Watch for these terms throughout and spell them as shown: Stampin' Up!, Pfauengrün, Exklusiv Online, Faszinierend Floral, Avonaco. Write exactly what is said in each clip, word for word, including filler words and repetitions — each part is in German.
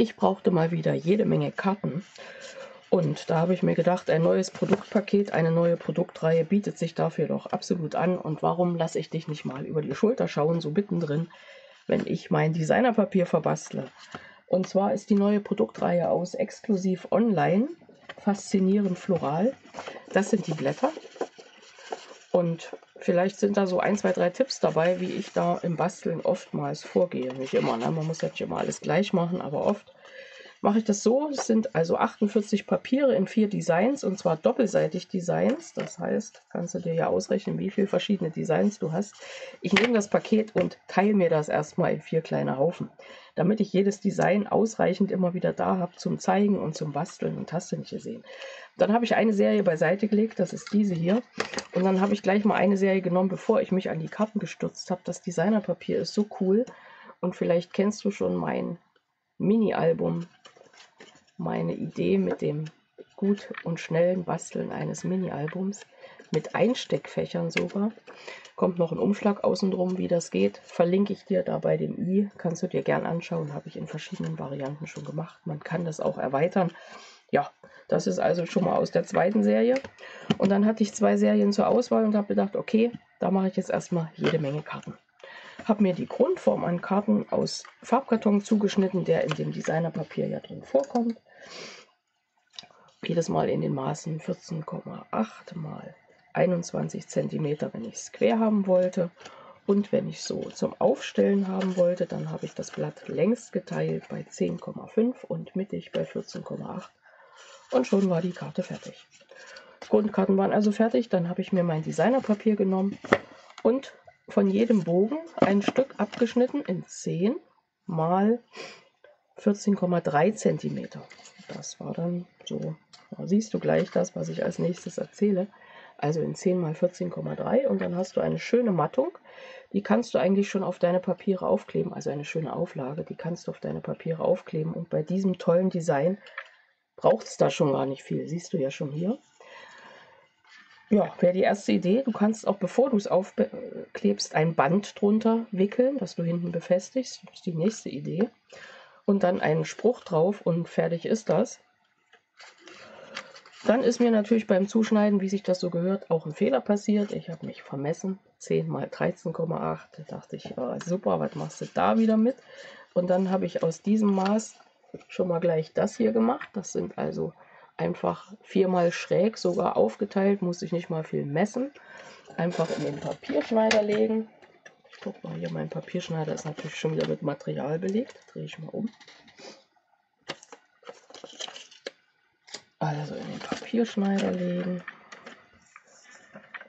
Ich brauchte mal wieder jede Menge Karten und da habe ich mir gedacht, ein neues Produktpaket, eine neue Produktreihe bietet sich dafür doch absolut an. Und warum lasse ich dich nicht mal über die Schulter schauen, so mittendrin, wenn ich mein Designerpapier verbastle? Und zwar ist die neue Produktreihe aus Exklusiv Online, Faszinierend Floral. Das sind die Blätter und vielleicht sind da so ein, zwei, drei Tipps dabei, wie ich da im Basteln oftmals vorgehe. Nicht immer, ne? Man muss ja nicht immer alles gleich machen, aber oft mache ich das so. Es sind also achtundvierzig Papiere in vier Designs und zwar doppelseitig Designs. Das heißt, kannst du dir ja ausrechnen, wie viele verschiedene Designs du hast. Ich nehme das Paket und teile mir das erstmal in vier kleine Haufen, damit ich jedes Design ausreichend immer wieder da habe zum Zeigen und zum Basteln und hast du nicht gesehen. Dann habe ich eine Serie beiseite gelegt, das ist diese hier. Und dann habe ich gleich mal eine Serie genommen, bevor ich mich an die Karten gestürzt habe. Das Designerpapier ist so cool und vielleicht kennst du schon mein Mini-Album, meine Idee mit dem gut und schnellen Basteln eines Mini-Albums mit Einsteckfächern sogar. Kommt noch ein Umschlag außen drum, wie das geht. Verlinke ich dir da bei dem i. Kannst du dir gern anschauen, habe ich in verschiedenen Varianten schon gemacht. Man kann das auch erweitern. Ja, das ist also schon mal aus der zweiten Serie. Und dann hatte ich zwei Serien zur Auswahl und habe gedacht, okay, da mache ich jetzt erstmal jede Menge Karten. Habe mir die Grundform an Karten aus Farbkarton zugeschnitten, der in dem Designerpapier ja drin vorkommt. Jedes Mal in den Maßen vierzehn Komma acht mal einundzwanzig Zentimeter, wenn ich es quer haben wollte. Und wenn ich so zum Aufstellen haben wollte, dann habe ich das Blatt längs geteilt bei zehn Komma fünf und mittig bei vierzehn Komma acht. Und schon war die Karte fertig. Grundkarten waren also fertig. Dann habe ich mir mein Designerpapier genommen und von jedem Bogen ein Stück abgeschnitten in zehn mal vierzehn Komma drei Zentimeter. Das war dann so, da siehst du gleich das, was ich als nächstes erzähle. Also in zehn mal vierzehn Komma drei und dann hast du eine schöne Mattung. Die kannst du eigentlich schon auf deine Papiere aufkleben, also eine schöne Auflage, die kannst du auf deine Papiere aufkleben. Und bei diesem tollen Design braucht es da schon gar nicht viel, siehst du ja schon hier. Ja, wäre die erste Idee. Du kannst auch, bevor du es aufklebst, ein Band drunter wickeln, das du hinten befestigst. Das ist die nächste Idee. Und dann einen Spruch drauf und fertig ist das. Dann ist mir natürlich beim Zuschneiden, wie sich das so gehört, auch ein Fehler passiert. Ich habe mich vermessen. zehn mal dreizehn Komma acht. Da dachte ich, ja, super, was machst du da wieder mit? Und dann habe ich aus diesem Maß schon mal gleich das hier gemacht. Das sind also einfach viermal schräg sogar aufgeteilt, musste ich nicht mal viel messen. Einfach in den Papierschneider legen. Ich guck mal hier, mein Papierschneider ist natürlich schon wieder mit Material belegt. Drehe ich mal um. Also in den Papierschneider legen.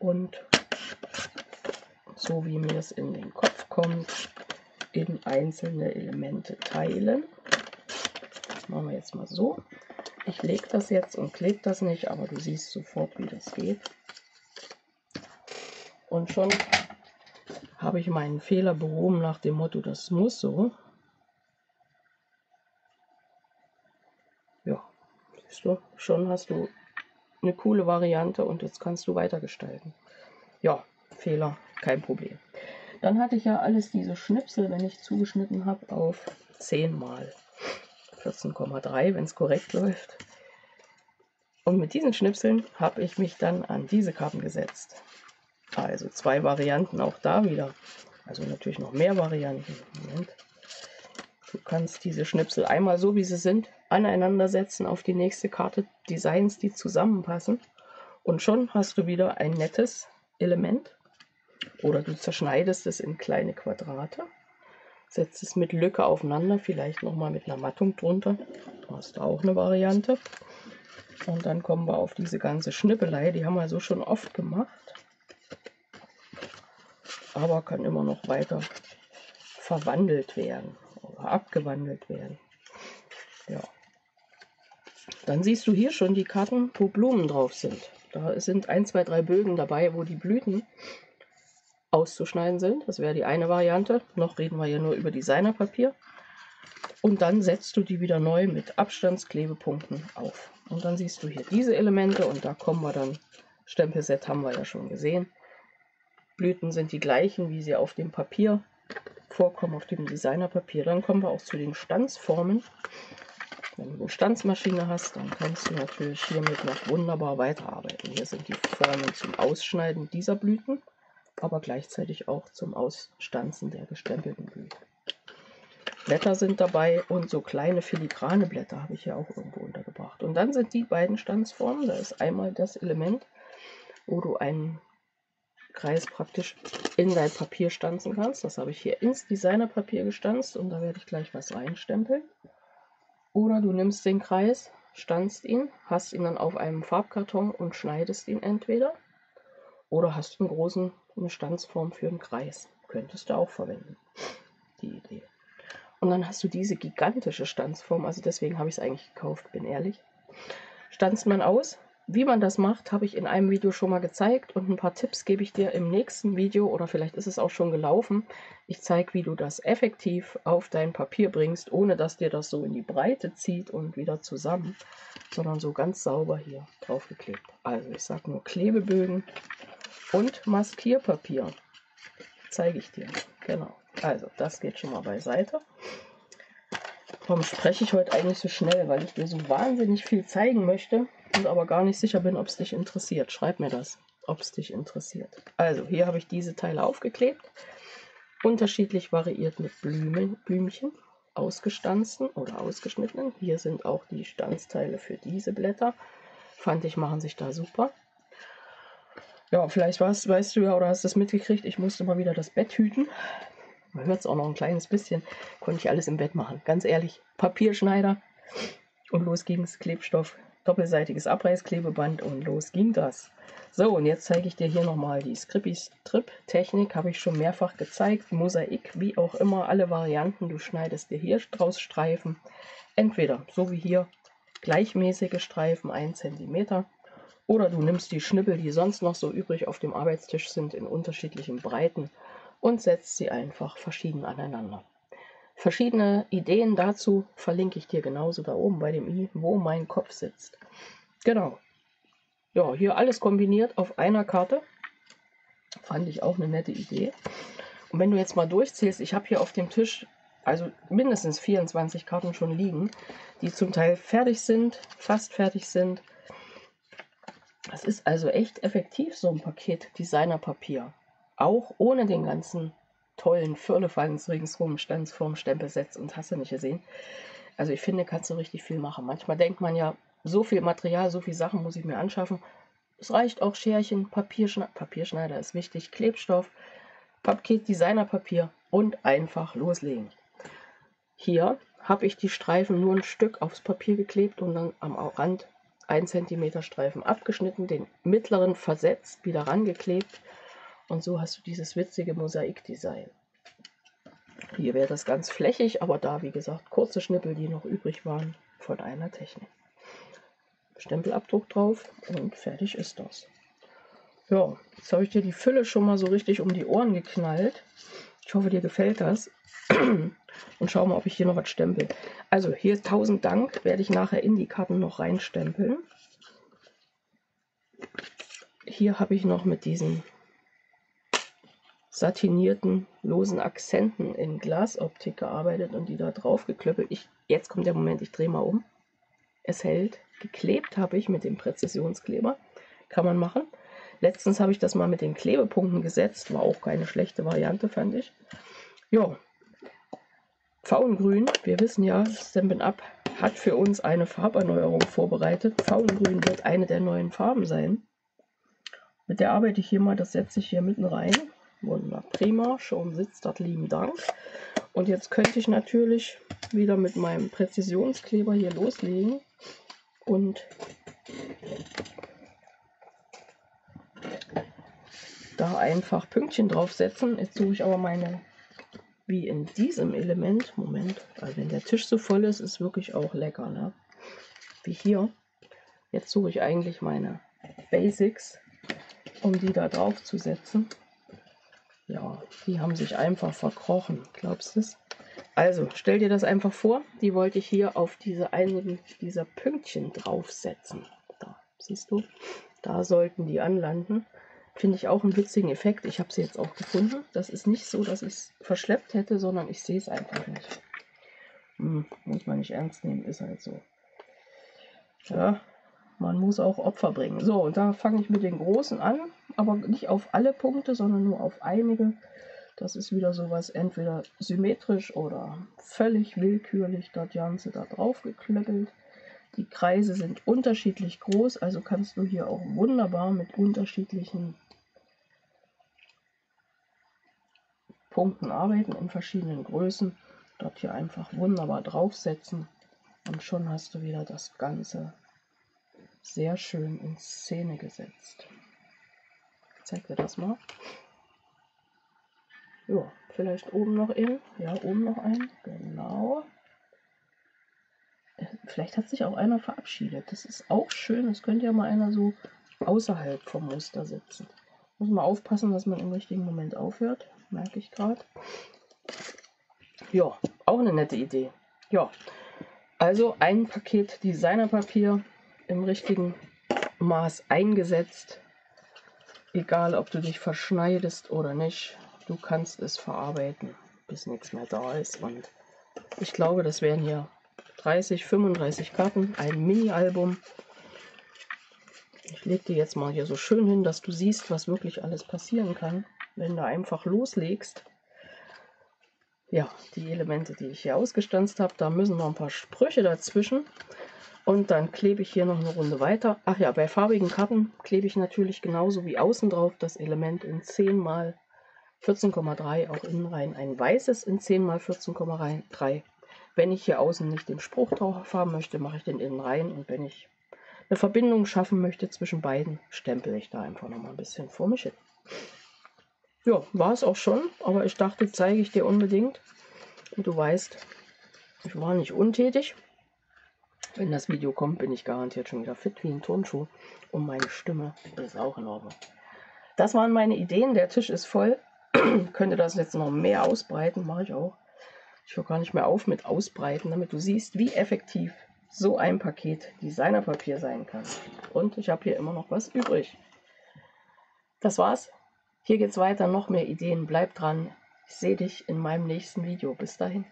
Und so wie mir es in den Kopf kommt, in einzelne Elemente teilen. Das machen wir jetzt mal so. Ich lege das jetzt und klebe das nicht, aber du siehst sofort, wie das geht. Und schon habe ich meinen Fehler behoben nach dem Motto, das muss so. Ja, siehst du, schon hast du eine coole Variante und jetzt kannst du weitergestalten. Ja, Fehler, kein Problem. Dann hatte ich ja alles diese Schnipsel, wenn ich zugeschnitten habe, auf zehn mal vierzehn Komma drei, wenn es korrekt läuft. Und mit diesen Schnipseln habe ich mich dann an diese Karten gesetzt. Also zwei Varianten auch da wieder. Also natürlich noch mehr Varianten. Moment. Du kannst diese Schnipsel einmal so, wie sie sind, aneinander setzen auf die nächste Karte. Designs, die zusammenpassen. Und schon hast du wieder ein nettes Element. Oder du zerschneidest es in kleine Quadrate. Setzt es mit Lücke aufeinander, vielleicht nochmal mit einer Mattung drunter. Da hast du auch eine Variante. Und dann kommen wir auf diese ganze Schnippelei, die haben wir so schon oft gemacht. Aber kann immer noch weiter verwandelt werden oder abgewandelt werden. Ja. Dann siehst du hier schon die Karten, wo Blumen drauf sind. Da sind ein, zwei, drei Bögen dabei, wo die Blüten auszuschneiden sind. Das wäre die eine Variante. Noch reden wir ja nur über Designerpapier. Und dann setzt du die wieder neu mit Abstandsklebepunkten auf. Und dann siehst du hier diese Elemente und da kommen wir dann. Stempelset haben wir ja schon gesehen. Blüten sind die gleichen, wie sie auf dem Papier vorkommen auf dem Designerpapier. Dann kommen wir auch zu den Stanzformen. Wenn du eine Stanzmaschine hast, dann kannst du natürlich hiermit noch wunderbar weiterarbeiten. Hier sind die Formen zum Ausschneiden dieser Blüten, aber gleichzeitig auch zum Ausstanzen der gestempelten Blüten. Blätter sind dabei und so kleine filigrane Blätter habe ich hier auch irgendwo untergebracht. Und dann sind die beiden Stanzformen. Da ist einmal das Element, wo du einen Kreis praktisch in dein Papier stanzen kannst. Das habe ich hier ins Designerpapier gestanzt und da werde ich gleich was reinstempeln. Oder du nimmst den Kreis, stanzt ihn, hast ihn dann auf einem Farbkarton und schneidest ihn entweder. Oder hast einen großen, eine Stanzform für einen Kreis. Könntest du auch verwenden, die Idee. Und dann hast du diese gigantische Stanzform, also deswegen habe ich es eigentlich gekauft, bin ehrlich. Stanzt man aus. Wie man das macht, habe ich in einem Video schon mal gezeigt und ein paar Tipps gebe ich dir im nächsten Video oder vielleicht ist es auch schon gelaufen. Ich zeige, wie du das effektiv auf dein Papier bringst, ohne dass dir das so in die Breite zieht und wieder zusammen, sondern so ganz sauber hier draufgeklebt. Also ich sage nur Klebebögen und Maskierpapier. Zeige ich dir. Genau. Also das geht schon mal beiseite. Warum spreche ich heute eigentlich so schnell? Weil ich dir so wahnsinnig viel zeigen möchte und aber gar nicht sicher bin, ob es dich interessiert. Schreib mir das, ob es dich interessiert. Also hier habe ich diese Teile aufgeklebt, unterschiedlich variiert mit Blümen, Blümchen, ausgestanzten oder ausgeschnittenen. Hier sind auch die Stanzteile für diese Blätter. Fand ich, machen sich da super. Ja, vielleicht warst, weißt du ja oder hast das mitgekriegt, ich musste mal wieder das Bett hüten. Man hört es auch noch ein kleines bisschen, konnte ich alles im Bett machen. Ganz ehrlich, Papierschneider und los ging's, Klebstoff, doppelseitiges Abreißklebeband und los ging das. So, und jetzt zeige ich dir hier nochmal die Scrippy-Strip-Technik, habe ich schon mehrfach gezeigt. Mosaik, wie auch immer, alle Varianten. Du schneidest dir hier draus Streifen, entweder so wie hier gleichmäßige Streifen, ein Zentimeter. Oder du nimmst die Schnippel, die sonst noch so übrig auf dem Arbeitstisch sind, in unterschiedlichen Breiten und setzt sie einfach verschieden aneinander. Verschiedene Ideen dazu verlinke ich dir genauso da oben bei dem i, wo mein Kopf sitzt. Genau. Ja, hier alles kombiniert auf einer Karte. Fand ich auch eine nette Idee. Und wenn du jetzt mal durchzählst, ich habe hier auf dem Tisch also mindestens vierundzwanzig Karten schon liegen, die zum Teil fertig sind, fast fertig sind. Das ist also echt effektiv, so ein Paket Designerpapier. Auch ohne den ganzen tollen Firlefanz ringsrum, Stanzform, Stempelsets und hast du nicht gesehen. Also ich finde, kannst du richtig viel machen. Manchmal denkt man ja, so viel Material, so viele Sachen muss ich mir anschaffen. Es reicht auch Scherchen, Papierschne- Papierschneider ist wichtig, Klebstoff, Paket Designerpapier und einfach loslegen. Hier habe ich die Streifen nur ein Stück aufs Papier geklebt und dann am Rand ein Zentimeter Streifen abgeschnitten, den mittleren versetzt, wieder rangeklebt. Und so hast du dieses witzige Mosaikdesign. Hier wäre das ganz flächig, aber da, wie gesagt, kurze Schnippel, die noch übrig waren von einer Technik. Stempelabdruck drauf und fertig ist das. Ja, jetzt habe ich dir die Fülle schon mal so richtig um die Ohren geknallt. Ich hoffe, dir gefällt das. Und schau mal, ob ich hier noch was stempel. Also hier tausend Dank, werde ich nachher in die Karten noch reinstempeln. Hier habe ich noch mit diesen satinierten, losen Akzenten in Glasoptik gearbeitet und die da drauf geklöppelt. Ich, jetzt kommt der Moment, ich drehe mal um. Es hält. Geklebt habe ich mit dem Präzisionskleber. Kann man machen. Letztens habe ich das mal mit den Klebepunkten gesetzt. War auch keine schlechte Variante, fand ich. Jo. Pfauengrün, wir wissen ja, Stampin' Up! Hat für uns eine Farberneuerung vorbereitet. Pfauengrün wird eine der neuen Farben sein. Mit der arbeite ich hier mal, das setze ich hier mitten rein. Wunder, prima, schon sitzt das, lieben Dank. Und jetzt könnte ich natürlich wieder mit meinem Präzisionskleber hier loslegen und da einfach Pünktchen draufsetzen. Jetzt suche ich aber meine, wie in diesem Element, Moment, also wenn der Tisch so voll ist, ist wirklich auch lecker, ne? Wie hier. Jetzt suche ich eigentlich meine Basics, um die da drauf zu setzen. Ja, die haben sich einfach verkrochen, glaubst du es? Also, stell dir das einfach vor, die wollte ich hier auf diese einigen dieser Pünktchen draufsetzen. Da, siehst du, da sollten die anlanden. Finde ich auch einen witzigen Effekt. Ich habe sie jetzt auch gefunden. Das ist nicht so, dass ich es verschleppt hätte, sondern ich sehe es einfach nicht. Hm, muss man nicht ernst nehmen, ist halt so. Ja, man muss auch Opfer bringen. So, und da fange ich mit den Großen an, aber nicht auf alle Punkte, sondern nur auf einige. Das ist wieder sowas, entweder symmetrisch oder völlig willkürlich, das Ganze da drauf geklöppelt. Die Kreise sind unterschiedlich groß, also kannst du hier auch wunderbar mit unterschiedlichen Punkten arbeiten in verschiedenen Größen. Dort hier einfach wunderbar draufsetzen und schon hast du wieder das Ganze sehr schön in Szene gesetzt. Ich zeig dir das mal. Ja, vielleicht oben noch ein. Ja, oben noch ein. Genau. Vielleicht hat sich auch einer verabschiedet. Das ist auch schön. Das könnte ja mal einer so außerhalb vom Muster sitzen. Muss mal aufpassen, dass man im richtigen Moment aufhört. Merke ich gerade. Ja, auch eine nette Idee. Ja, also ein Paket Designerpapier im richtigen Maß eingesetzt. Egal, ob du dich verschneidest oder nicht. Du kannst es verarbeiten, bis nichts mehr da ist. Und ich glaube, das wären hier dreißig, fünfunddreißig Karten, ein Mini-Album. Ich lege die jetzt mal hier so schön hin, dass du siehst, was wirklich alles passieren kann, wenn du einfach loslegst. Ja, die Elemente, die ich hier ausgestanzt habe, da müssen noch ein paar Sprüche dazwischen. Und dann klebe ich hier noch eine Runde weiter. Ach ja, bei farbigen Karten klebe ich natürlich genauso wie außen drauf das Element in zehn mal vierzehn Komma drei, auch innen rein ein weißes in zehn mal vierzehn Komma drei. Wenn ich hier außen nicht den Spruch drauf haben möchte, mache ich den innen rein. Und wenn ich eine Verbindung schaffen möchte zwischen beiden, stempel ich da einfach nochmal ein bisschen vor mich hin. Ja, war es auch schon, aber ich dachte, zeige ich dir unbedingt. Und du weißt, ich war nicht untätig. Wenn das Video kommt, bin ich garantiert schon wieder fit wie ein Turnschuh. Und meine Stimme ist auch in Ordnung. Das waren meine Ideen. Der Tisch ist voll. Ich könnte das jetzt noch mehr ausbreiten, mache ich auch. Ich höre gar nicht mehr auf mit Ausbreiten, damit du siehst, wie effektiv so ein Paket Designerpapier sein kann. Und ich habe hier immer noch was übrig. Das war's. Hier geht's weiter, noch mehr Ideen. Bleib dran. Ich sehe dich in meinem nächsten Video. Bis dahin.